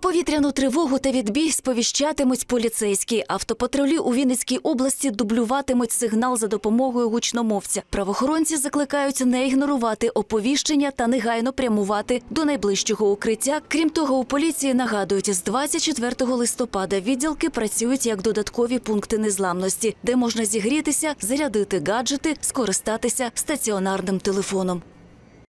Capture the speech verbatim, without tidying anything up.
Про повітряну тривогу та відбій сповіщатимуть поліцейські. Автопатрулі у Вінницькій області дублюватимуть сигнал за допомогою гучномовця. Правоохоронці закликають не ігнорувати оповіщення та негайно прямувати до найближчого укриття. Крім того, у поліції нагадують, з двадцять четвертого листопада відділки працюють як додаткові пункти незламності, де можна зігрітися, зарядити гаджети, скористатися стаціонарним телефоном.